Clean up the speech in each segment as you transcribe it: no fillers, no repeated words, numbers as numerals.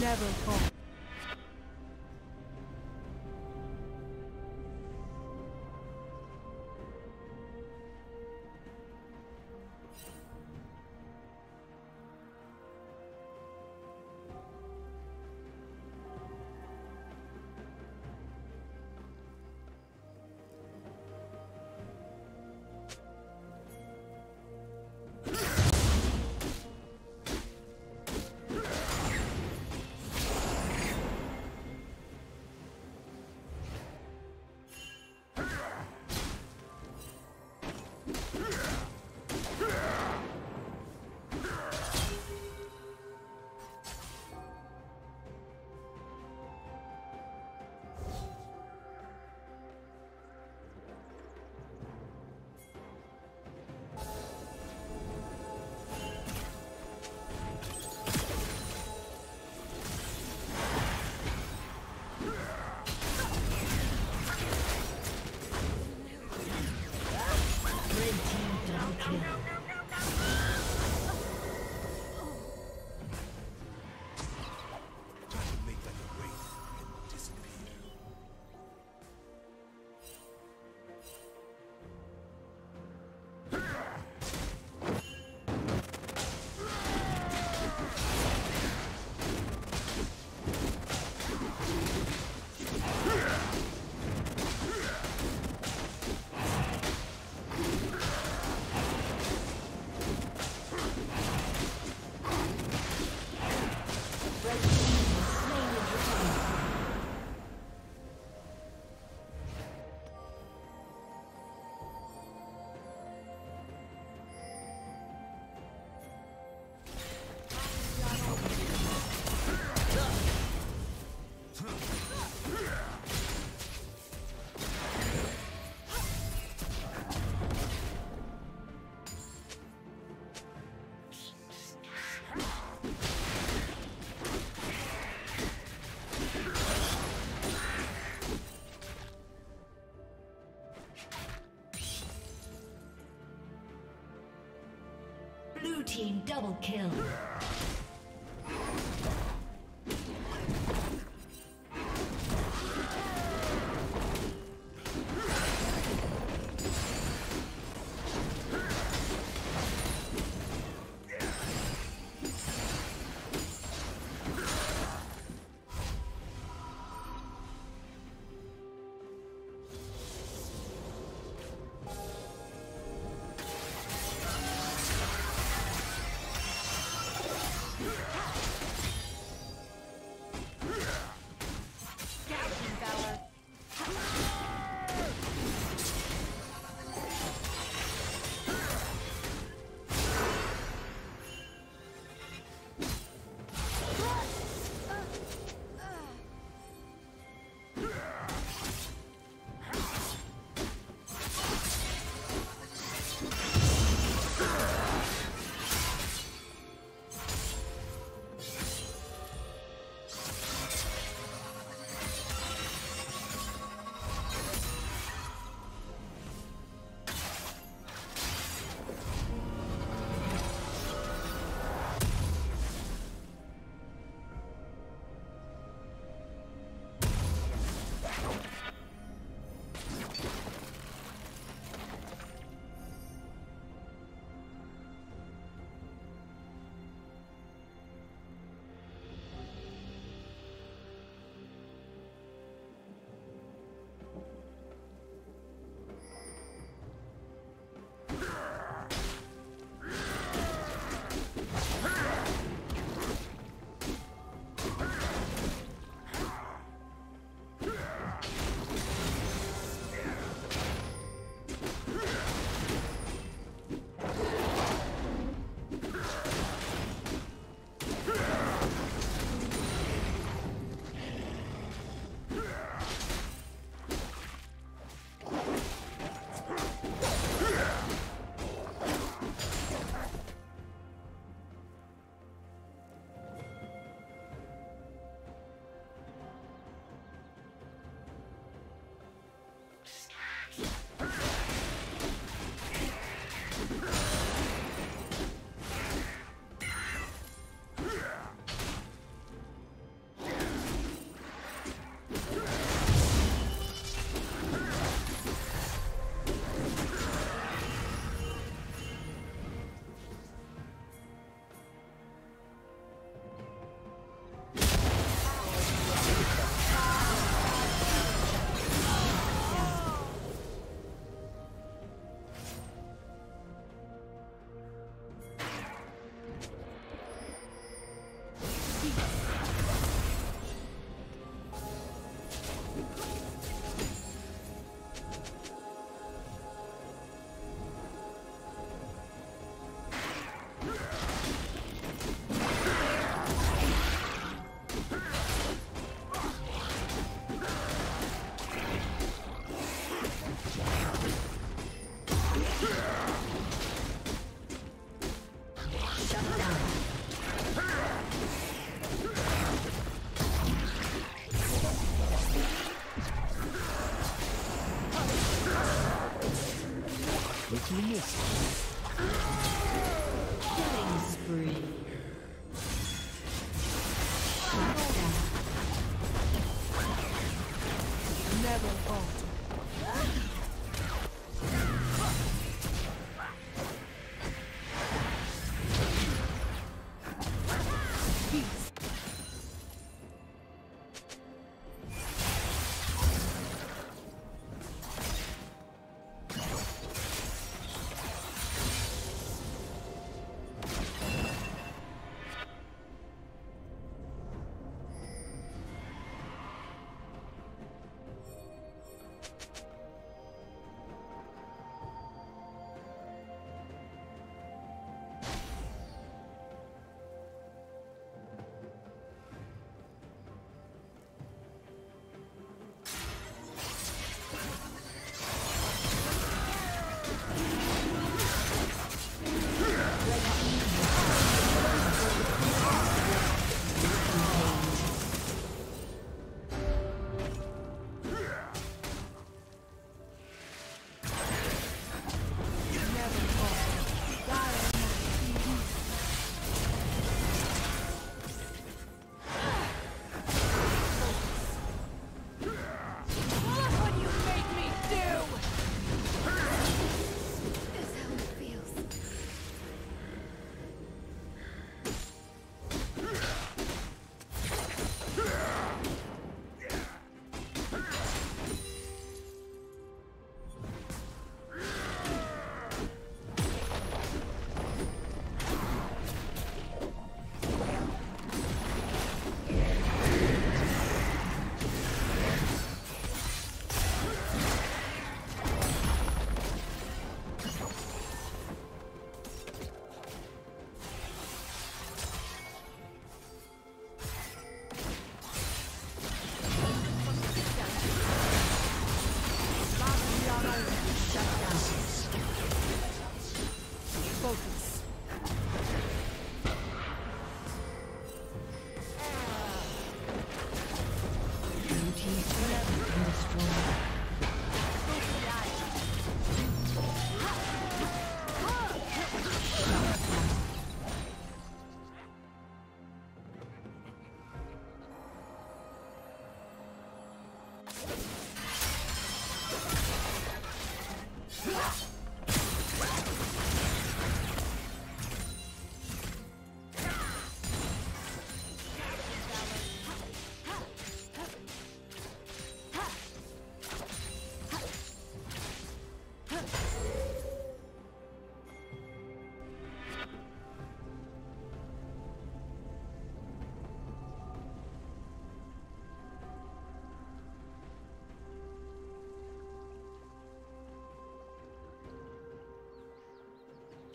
Never fall. Team double kill.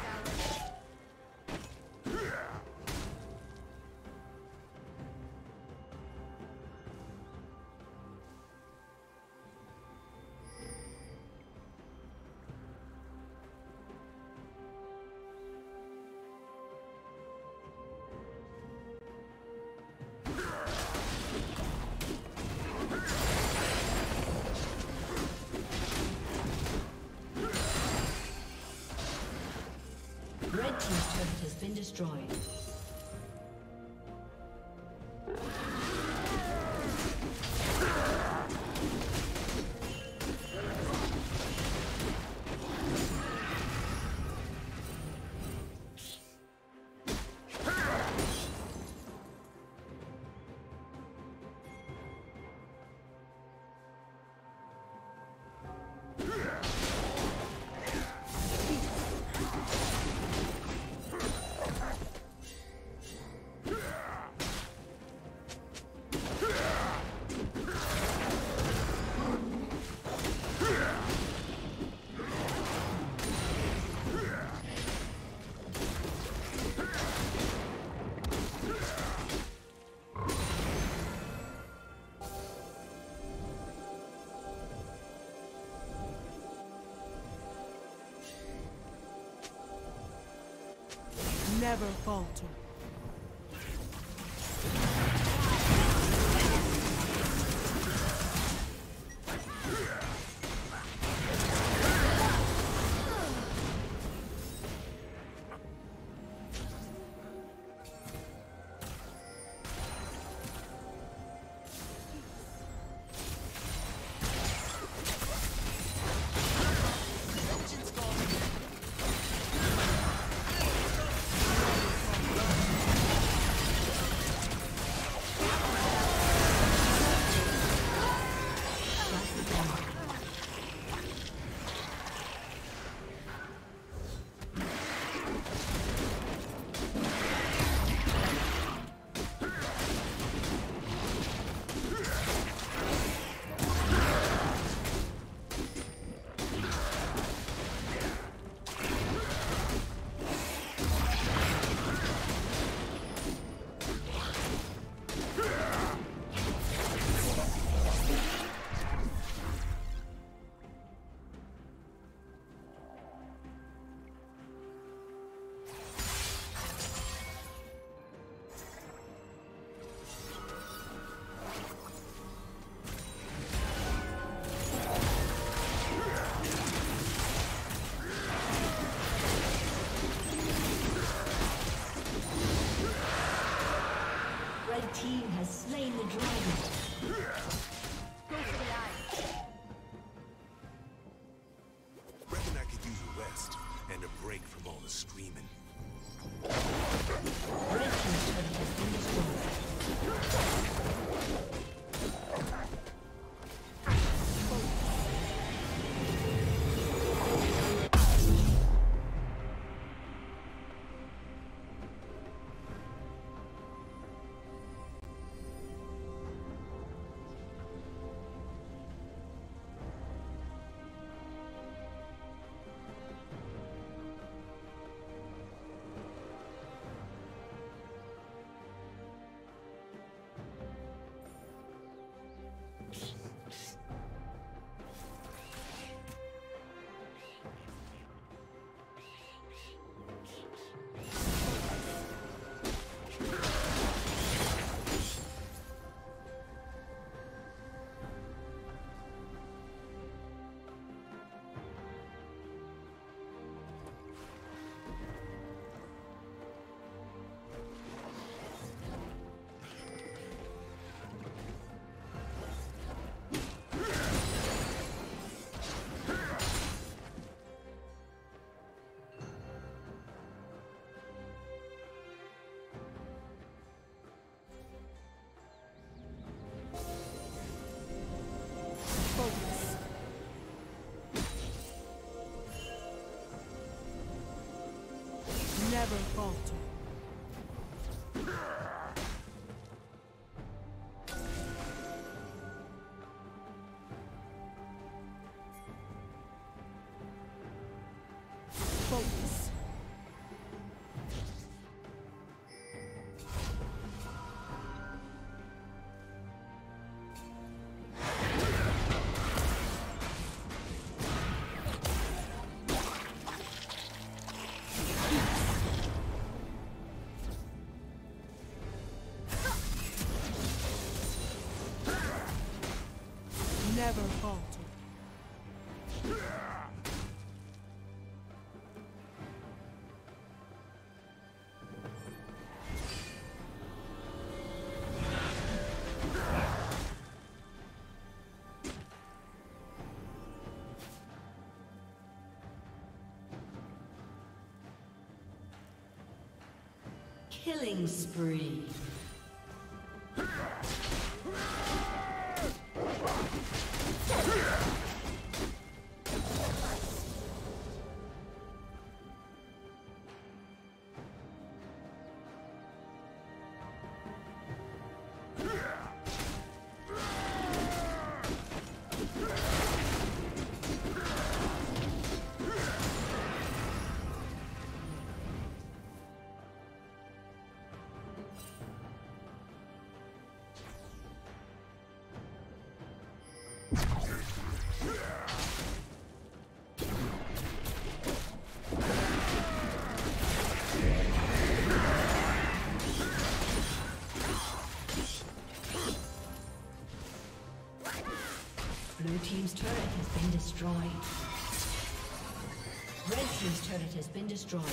Destroyed. Never falter. Team has slain the dragon. Go for the eye. Reckon I could use a rest and a break from all the screaming. Red team's turret has been never falter. Focus. Never falter. Killing spree. Blue team's turret has been destroyed. Red team's turret has been destroyed.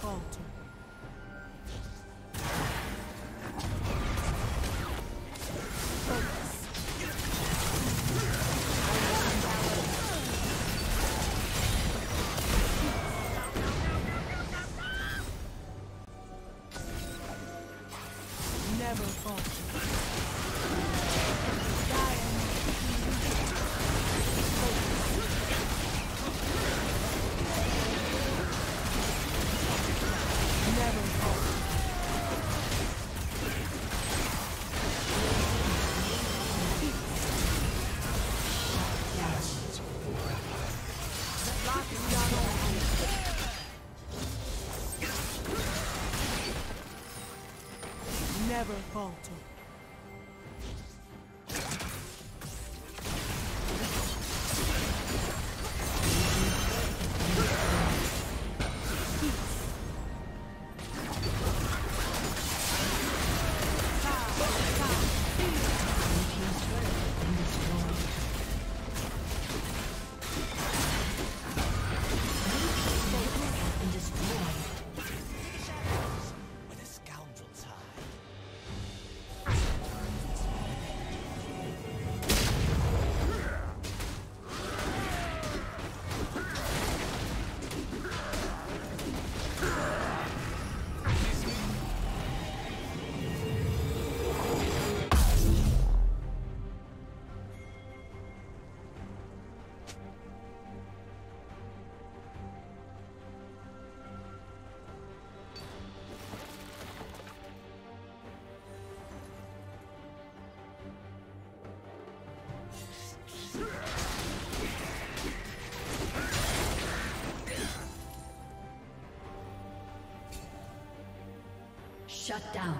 falter. Never falter. Never falter. Shut down.